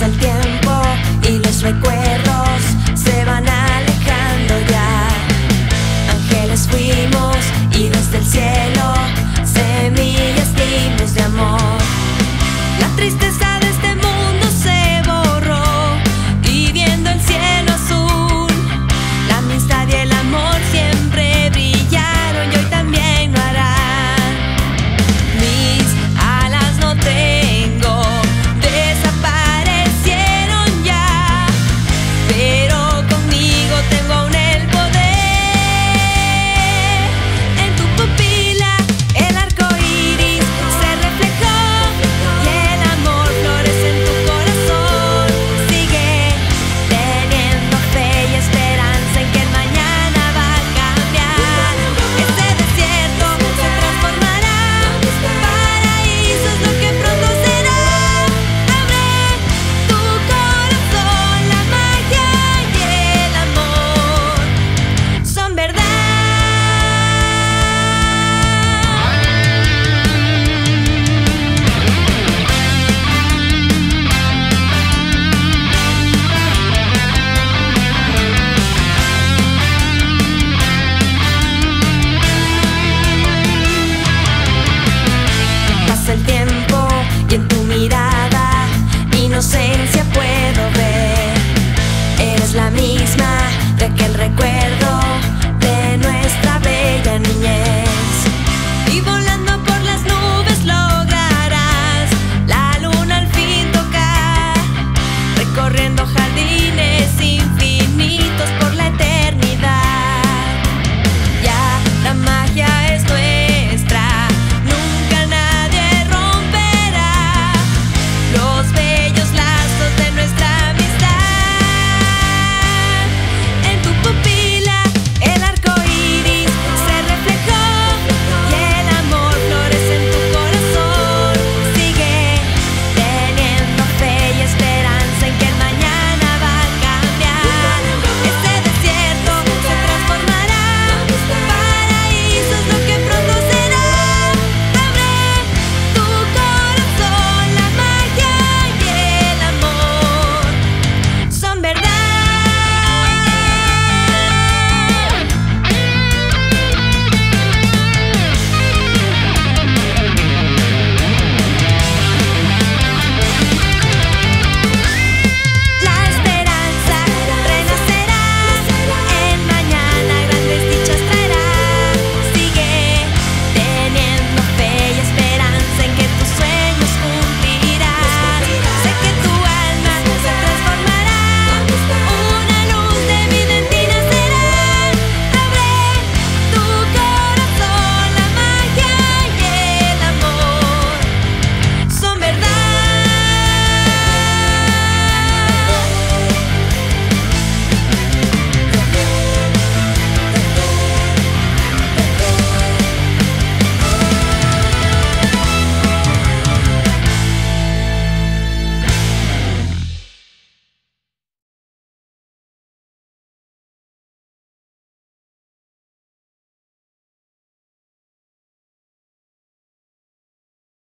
pasa el tiempo y los recuerdos se van alejando ya. Ángeles fuimos y desde el cielo